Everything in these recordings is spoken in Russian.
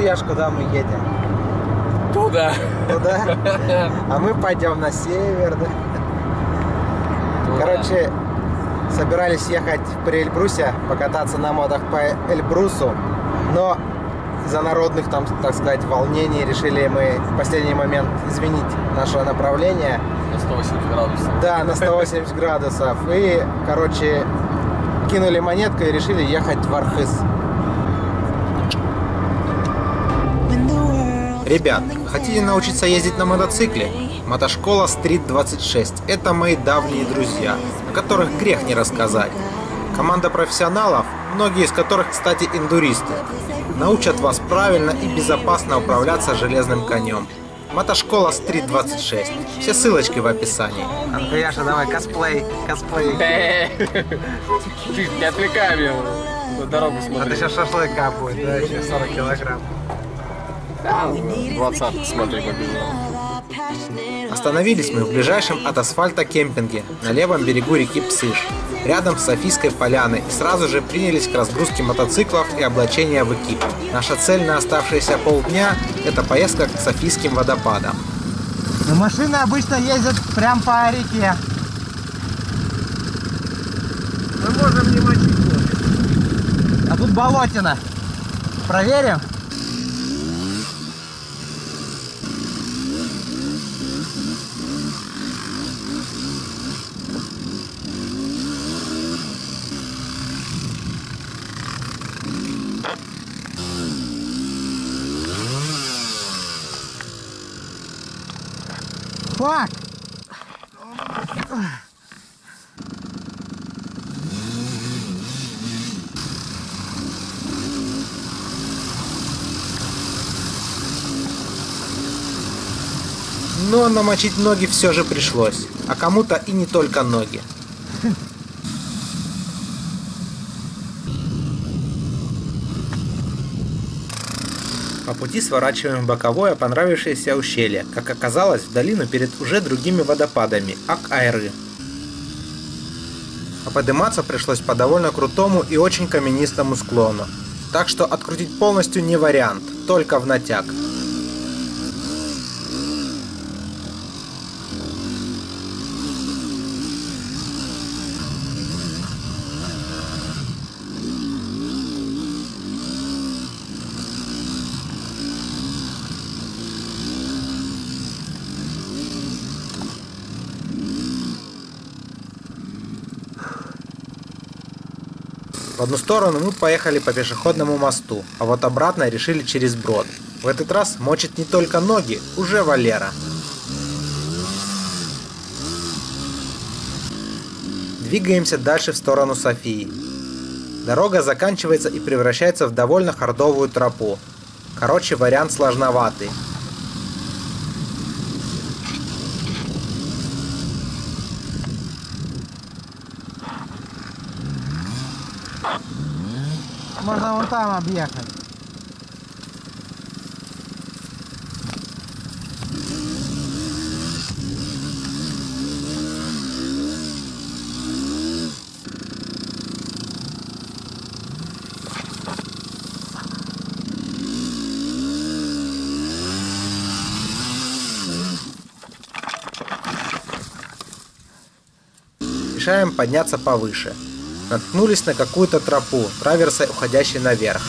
яж, куда мы едем? Туда. Туда? А мы пойдем на север, да? Туда. Короче, собирались ехать при Эльбрусе, покататься на мотах по Эльбрусу, но из-за народных, там, так сказать, волнений решили мы в последний момент изменить наше направление. На 180 градусов. Да, на 180 градусов. И, короче, кинули монетку и решили ехать в Архыз. Ребят, хотите научиться ездить на мотоцикле? Мотошкола Стрит 26 – это мои давние друзья, о которых грех не рассказать. Команда профессионалов, многие из которых, кстати, эндуристы, научат вас правильно и безопасно управляться железным конем. Мотошкола Стрит 26. Все ссылочки в описании. Андрюша, давай косплей, косплей. Ты не отвлекай меня, дорогу смотри. А ты сейчас шашлыка будет, да, еще 40 килограмм. Да, 20 смотри, побежал. Остановились мы в ближайшем от асфальта кемпинге на левом берегу реки Псыш, рядом с Софийской поляной, и сразу же принялись к разгрузке мотоциклов и облачения в экип. Наша цель на оставшиеся полдня – это поездка к Софийским водопадам. Но машины обычно ездят прям по реке. Мы можем не мочить воду. А тут болотина. Проверим? Фак! Но намочить ноги все же пришлось, а кому-то и не только ноги. По пути сворачиваем в боковое понравившееся ущелье, как оказалось, в долину перед уже другими водопадами – Ак-Айры. А подниматься пришлось по довольно крутому и очень каменистому склону, так что открутить полностью не вариант, только в натяг. В одну сторону мы поехали по пешеходному мосту, а вот обратно решили через брод. В этот раз мочит не только ноги, уже Валера. Двигаемся дальше в сторону Софии. Дорога заканчивается и превращается в довольно хордовую тропу. Короче, вариант сложноватый. Можно вон там объехать. Решаем подняться повыше. Наткнулись на какую-то тропу, траверсой уходящей наверх.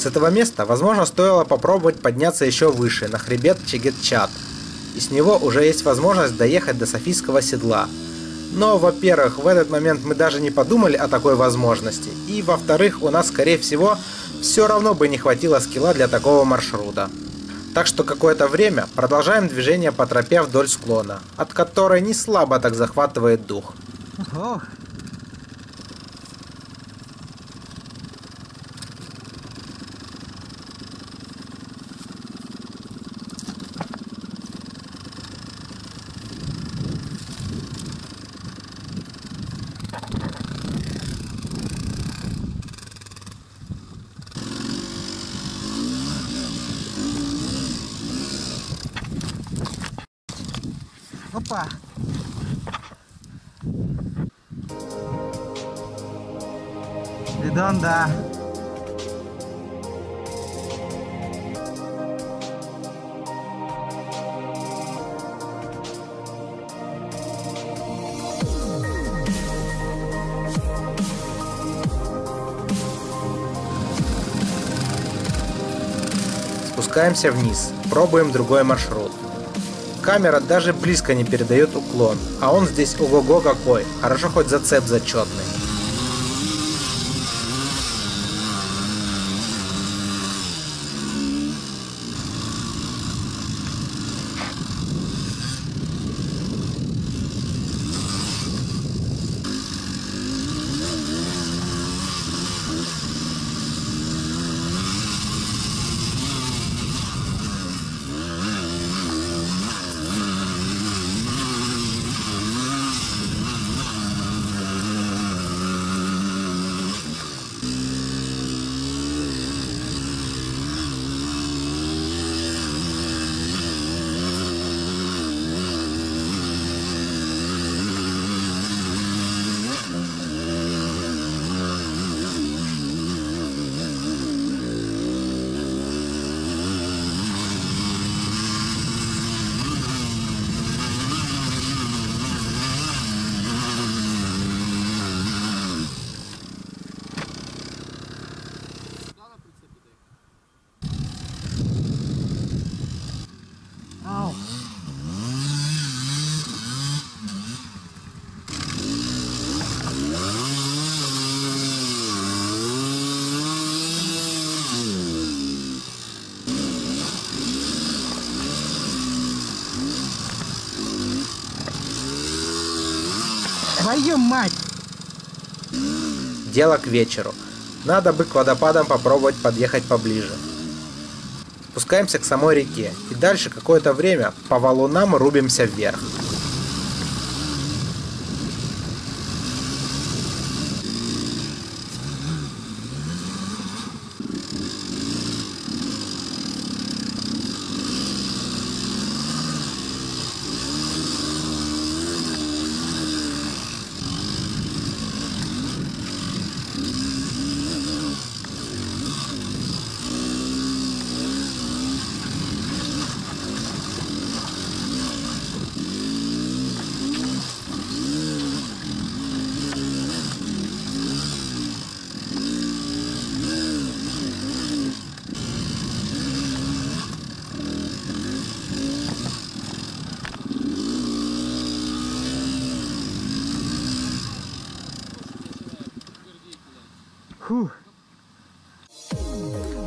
С этого места, возможно, стоило попробовать подняться еще выше, на хребет Чегетчат, и с него уже есть возможность доехать до Софийского седла. Но, во-первых, в этот момент мы даже не подумали о такой возможности, и, во-вторых, у нас, скорее всего, все равно бы не хватило скилла для такого маршрута. Так что какое-то время продолжаем движение по тропе вдоль склона, от которой не слабо так захватывает дух. Ого. Опа! Бидон, да. Спускаемся вниз, пробуем другой маршрут. Камера даже близко не передает уклон, а он здесь ого-го какой, хорошо хоть зацеп зачетный. Твою мать! Дело к вечеру. Надо бы к водопадам попробовать подъехать поближе. Спускаемся к самой реке и дальше какое-то время по валунам рубимся вверх.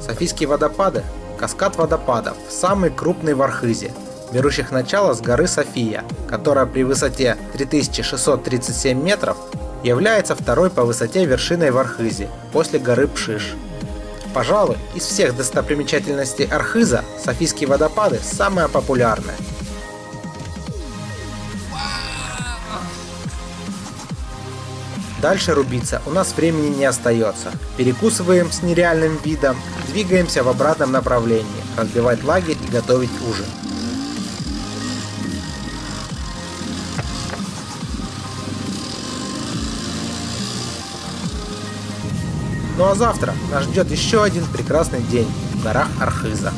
Софийские водопады – каскад водопадов, самый крупный в Архызе, берущих начало с горы София, которая при высоте 3637 метров является второй по высоте вершиной в Архызе, после горы Пшиш. Пожалуй, из всех достопримечательностей Архыза Софийские водопады – самая популярная. Дальше рубиться у нас времени не остается. Перекусываем с нереальным видом, двигаемся в обратном направлении, разбивать лагерь и готовить ужин. Ну а завтра нас ждет еще один прекрасный день в горах Архыза.